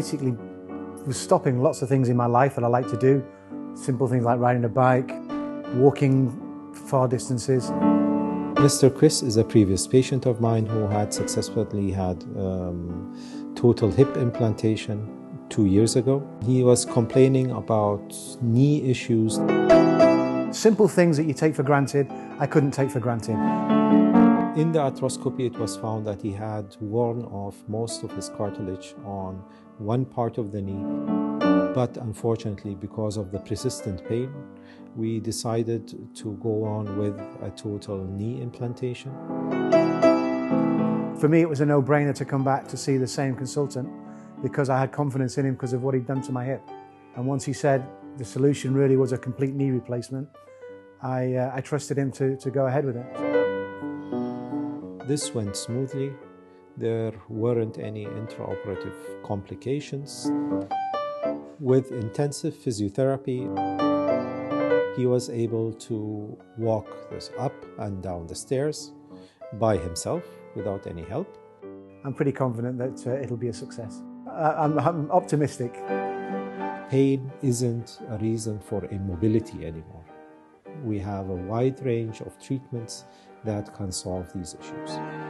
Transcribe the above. Basically, was stopping lots of things in my life that I like to do. Simple things like riding a bike, walking far distances. Mr. Chris is a previous patient of mine who had successfully had total hip implantation 2 years ago. He was complaining about knee issues. Simple things that you take for granted, I couldn't take for granted. In the arthroscopy, it was found that he had worn off most of his cartilage on one part of the knee. But unfortunately, because of the persistent pain, we decided to go on with a total knee implantation. For me, it was a no-brainer to come back to see the same consultant because I had confidence in him because of what he'd done to my hip. And once he said the solution really was a complete knee replacement, I trusted him to go ahead with it. This went smoothly. There weren't any intraoperative complications. With intensive physiotherapy, he was able to walk up and down the stairs by himself without any help. I'm pretty confident that it'll be a success. I'm optimistic. Pain isn't a reason for immobility anymore. We have a wide range of treatments that can solve these issues.